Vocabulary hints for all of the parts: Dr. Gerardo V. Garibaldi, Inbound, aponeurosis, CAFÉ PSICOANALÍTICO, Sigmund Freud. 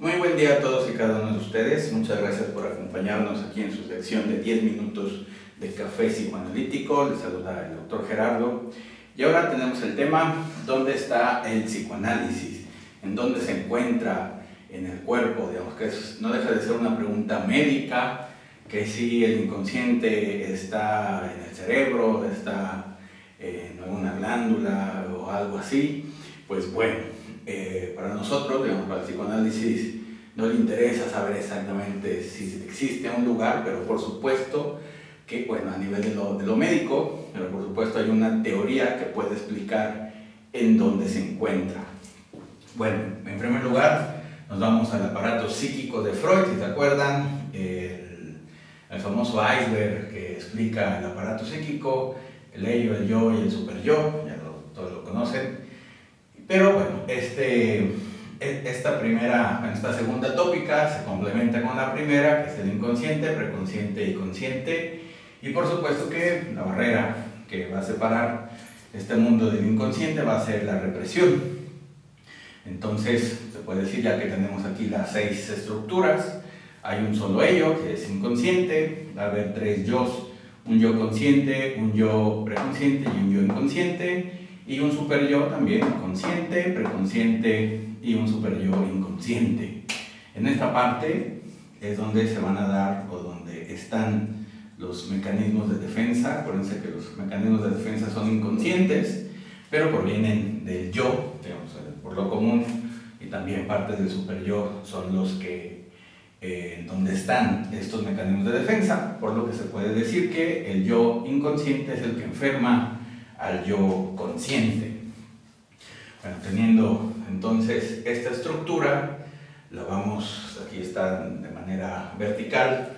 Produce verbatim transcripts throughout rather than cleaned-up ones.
Muy buen día a todos y cada uno de ustedes, muchas gracias por acompañarnos aquí en su sección de diez minutos de Café Psicoanalítico. Les saluda el doctor Gerardo y ahora tenemos el tema: ¿dónde está el psicoanálisis? ¿En dónde se encuentra en el cuerpo? Digamos que eso no deja de ser una pregunta médica, que si el inconsciente está en el cerebro, está en alguna glándula o algo así, pues bueno. Eh, para nosotros, digamos, para el psicoanálisis no le interesa saber exactamente si existe un lugar, pero por supuesto que, bueno, a nivel de lo, de lo médico, pero por supuesto hay una teoría que puede explicar en dónde se encuentra. Bueno, en primer lugar nos vamos al aparato psíquico de Freud, si se acuerdan, el, el famoso iceberg que explica el aparato psíquico, el ello, el yo y el superyo, ya lo, todos lo conocen. Pero bueno, este, esta, primera, esta segunda tópica se complementa con la primera, que es el inconsciente, preconsciente y consciente. Y por supuesto que la barrera que va a separar este mundo del inconsciente va a ser la represión. Entonces, se puede decir ya que tenemos aquí las seis estructuras. Hay un solo ello, que es inconsciente, va a haber tres yos, un yo consciente, un yo preconsciente y un yo inconsciente. Y un super yo también, consciente, preconsciente y un super yo inconsciente. En esta parte es donde se van a dar o donde están los mecanismos de defensa. Acuérdense que los mecanismos de defensa son inconscientes, pero provienen del yo, digamos, por lo común, y también partes del super yo son los que, eh, donde están estos mecanismos de defensa, por lo que se puede decir que el yo inconsciente es el que enferma al yo consciente. Bueno, teniendo entonces esta estructura, la vamos, aquí está de manera vertical,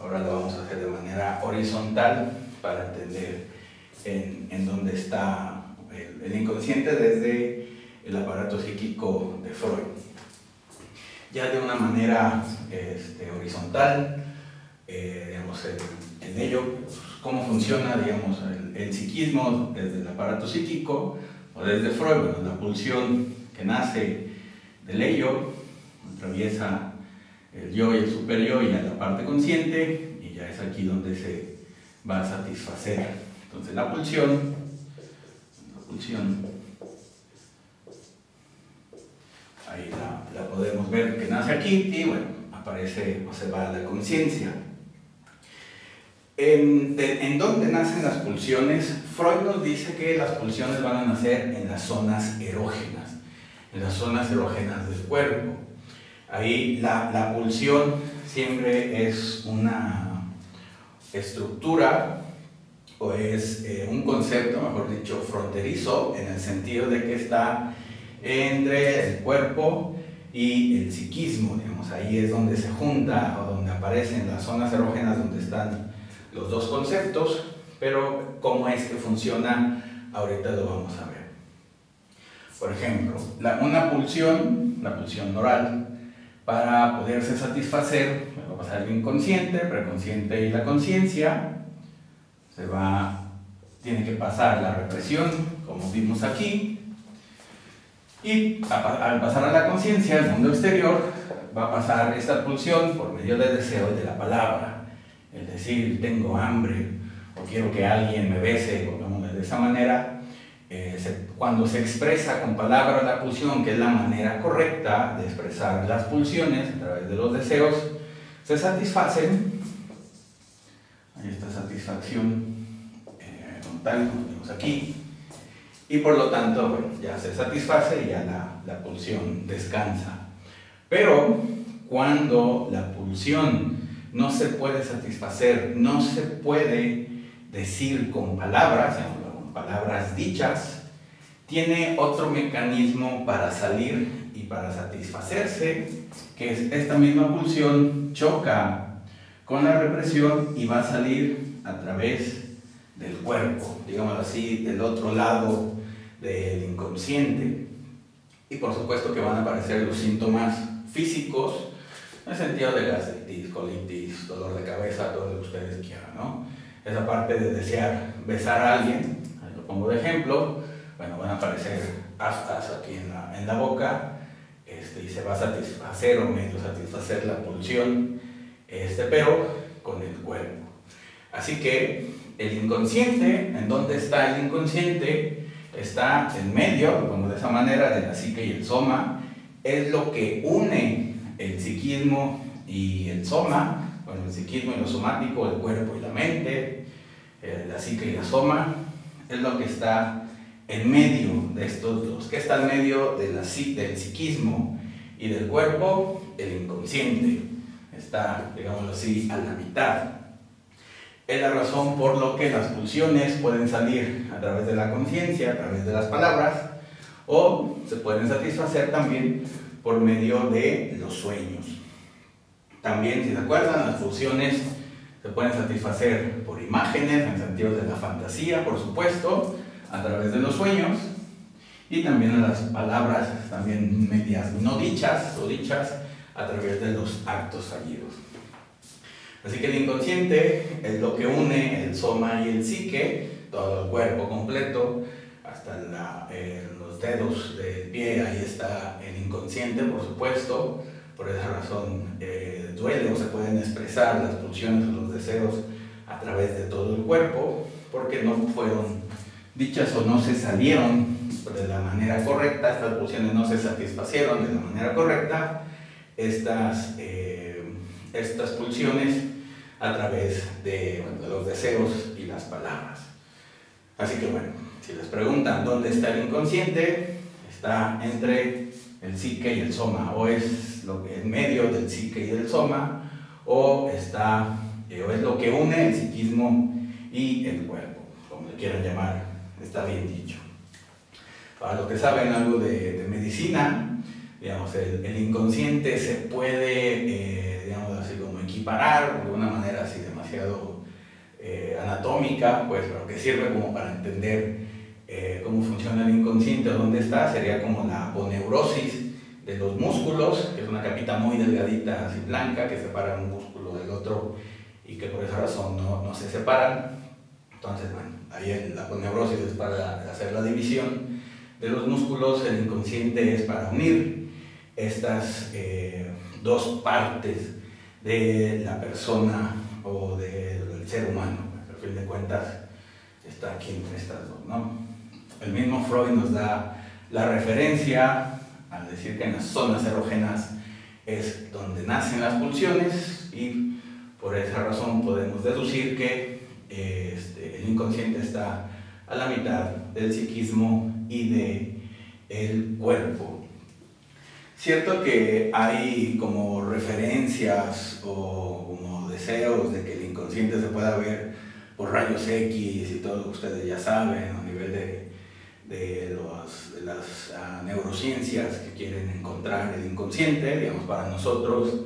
ahora la vamos a hacer de manera horizontal para entender en, en dónde está el, el inconsciente desde el aparato psíquico de Freud. Ya de una manera este, horizontal, eh, digamos, el, el ello, cómo funciona, digamos, el, el psiquismo desde el aparato psíquico o desde Freud. Bueno, la pulsión que nace del ello atraviesa el yo y el superyo y a la parte consciente, y ya es aquí donde se va a satisfacer. Entonces la pulsión, la pulsión, ahí la, la podemos ver que nace aquí y bueno, aparece o se va a la conciencia. En, de, ¿En dónde nacen las pulsiones? Freud nos dice que las pulsiones van a nacer en las zonas erógenas, en las zonas erógenas del cuerpo. Ahí la, la pulsión siempre es una estructura o es eh, un concepto, mejor dicho, fronterizo, en el sentido de que está entre el cuerpo y el psiquismo, digamos. Ahí es donde se junta o donde aparecen las zonas erógenas, donde están los dos conceptos, pero cómo es que funciona ahorita lo vamos a ver. Por ejemplo, la, una pulsión, la pulsión oral, para poderse satisfacer, va a pasar el inconsciente, preconsciente y la conciencia, se va, tiene que pasar la represión, como vimos aquí, y a, al pasar a la conciencia, el mundo exterior, va a pasar esta pulsión por medio del deseo y de la palabra. Es decir, tengo hambre o quiero que alguien me bese, pongámosle de esa manera. Eh, se, cuando se expresa con palabras la pulsión, que es la manera correcta de expresar las pulsiones a través de los deseos, se satisfacen. Hay esta satisfacción eh, frontal, como vemos aquí, y por lo tanto, bueno, ya se satisface y ya la, la pulsión descansa. Pero cuando la pulsión no se puede satisfacer, no se puede decir con palabras, con palabras dichas, tiene otro mecanismo para salir y para satisfacerse, que es esta misma pulsión choca con la represión y va a salir a través del cuerpo, digamos así, del otro lado del inconsciente. Y por supuesto que van a aparecer los síntomas físicos, en el sentido de gastritis, colitis, dolor de cabeza, todo lo que ustedes quieran, ¿no? Esa parte de desear besar a alguien, lo pongo de ejemplo, bueno, van a aparecer aftas aquí en la, en la boca, este, y se va a satisfacer o medio satisfacer la pulsión, este, pero con el cuerpo. Así que el inconsciente, ¿en dónde está el inconsciente? Está en medio, como de esa manera, de la psique y el soma. Es lo que une el psiquismo y el soma, bueno, el psiquismo y lo somático, el cuerpo y la mente, eh, la psique y la soma, es lo que está en medio de estos dos. ¿Qué está en medio de la, del psiquismo y del cuerpo? El inconsciente. Está, digámoslo así, a la mitad. Es la razón por lo que las pulsiones pueden salir a través de la conciencia, a través de las palabras, o se pueden satisfacer también por medio de los sueños. También, si se acuerdan, las pulsiones se pueden satisfacer por imágenes, en sentido de la fantasía, por supuesto, a través de los sueños, y también las palabras, también medias no dichas o dichas, a través de los actos fallidos. Así que el inconsciente es lo que une el soma y el psique, todo el cuerpo completo, hasta la, eh, los dedos del pie, ahí está el inconsciente, por supuesto, por esa razón eh, duele o se pueden expresar las pulsiones o los deseos a través de todo el cuerpo, porque no fueron dichas o no se salieron de la manera correcta, estas pulsiones no se satisfacieron de la manera correcta, estas... Eh, estas pulsiones a través de, bueno, de los deseos y las palabras. Así que bueno, si les preguntan dónde está el inconsciente, está entre el psique y el soma, o es lo que, en medio del psique y del soma, o, está, eh, o es lo que une el psiquismo y el cuerpo, como le quieran llamar, está bien dicho. Para los que saben algo de, de medicina, digamos, el, el inconsciente se puede... Eh, así como equiparar de una manera así demasiado eh, anatómica, pues, pero que sirve como para entender eh, cómo funciona el inconsciente o dónde está, sería como la aponeurosis de los músculos, que es una capita muy delgadita así blanca que separa un músculo del otro y que por esa razón no, no se separan. Entonces, bueno, ahí la aponeurosis es para hacer la división de los músculos, el inconsciente es para unir estas eh, dos partes de la persona o de, del ser humano, pues, al fin de cuentas está aquí entre estas dos, ¿no? El mismo Freud nos da la referencia al decir que en las zonas erógenas es donde nacen las pulsiones y por esa razón podemos deducir que eh, este, el inconsciente está a la mitad del psiquismo y del el cuerpo. Cierto que hay como referencias o como deseos de que el inconsciente se pueda ver por rayos X y todo lo que ustedes ya saben a nivel de, de, los, de las uh, neurociencias que quieren encontrar el inconsciente, digamos, para nosotros,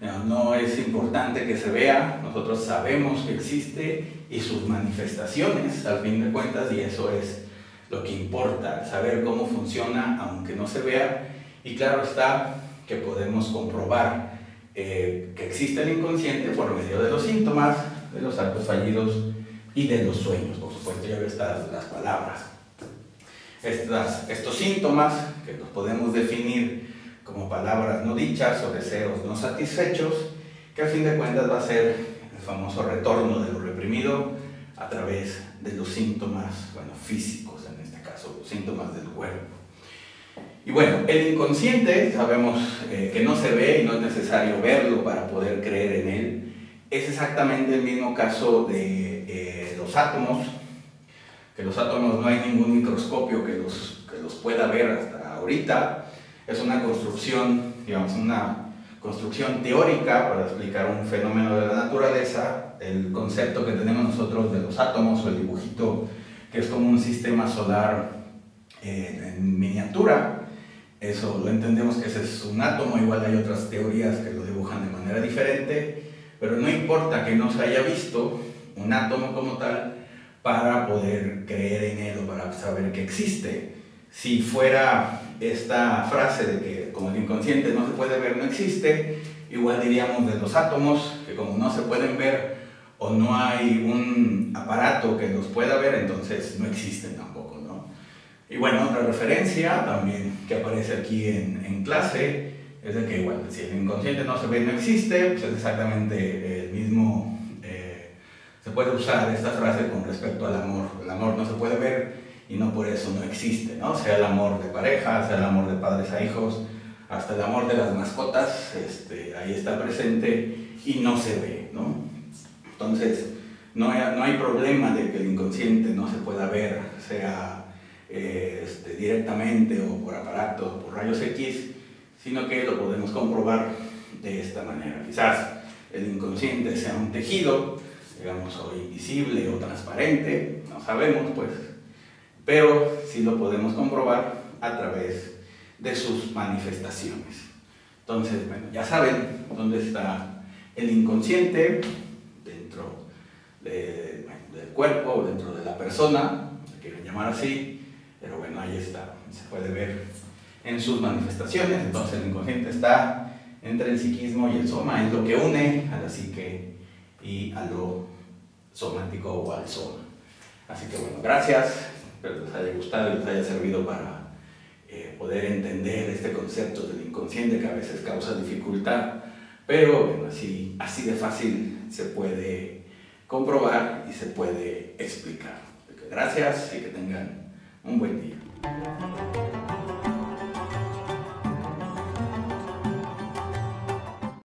digamos, no es importante que se vea, nosotros sabemos que existe y sus manifestaciones al fin de cuentas, y eso es lo que importa, saber cómo funciona aunque no se vea. Y claro está que podemos comprobar eh, que existe el inconsciente por medio de los síntomas, de los actos fallidos y de los sueños, por supuesto, ya están las palabras. Estas, estos síntomas que los podemos definir como palabras no dichas o deseos no satisfechos, que al fin de cuentas va a ser el famoso retorno de lo reprimido a través de los síntomas, bueno, físicos en este caso, los síntomas del cuerpo. Y bueno, el inconsciente, sabemos eh, que no se ve y no es necesario verlo para poder creer en él. Es exactamente el mismo caso de eh, los átomos, que los átomos no hay ningún microscopio que los, que los pueda ver hasta ahorita. Es una construcción, digamos, una construcción teórica para explicar un fenómeno de la naturaleza, el concepto que tenemos nosotros de los átomos o el dibujito, que es como un sistema solar eh, en miniatura. Eso lo entendemos que ese es un átomo, igual hay otras teorías que lo dibujan de manera diferente, pero no importa que no se haya visto un átomo como tal para poder creer en él o para saber que existe. Si fuera esta frase de que como el inconsciente no se puede ver, no existe, igual diríamos de los átomos, que como no se pueden ver o no hay un aparato que los pueda ver, entonces no existen tampoco, ¿no? Y bueno, otra referencia también que aparece aquí en, en clase es de que, bueno, si el inconsciente no se ve, no existe, pues es exactamente el mismo. Eh, se puede usar esta frase con respecto al amor. El amor no se puede ver y no por eso no existe, ¿no? Sea el amor de pareja, sea el amor de padres a hijos, hasta el amor de las mascotas, este, ahí está presente y no se ve, ¿no? Entonces, no hay, no hay problema de que el inconsciente no se pueda ver, sea eh, este, directamente o por aparato o por rayos X, sino que lo podemos comprobar de esta manera. Quizás el inconsciente sea un tejido, digamos, o invisible o transparente, no sabemos, pues, pero sí lo podemos comprobar a través de sus manifestaciones. Entonces, bueno, ya saben dónde está el inconsciente, dentro de, bueno, del cuerpo o dentro de la persona, se quieren llamar así, pero bueno, ahí está, se puede ver en sus manifestaciones. Entonces el inconsciente está entre el psiquismo y el soma, es lo que une a la psique y a lo somático o al soma. Así que bueno, gracias, espero les haya gustado y les haya servido para eh, poder entender este concepto del inconsciente, que a veces causa dificultad, pero bueno, así, así de fácil se puede comprobar y se puede explicar. Así que gracias y que tengan un buen día.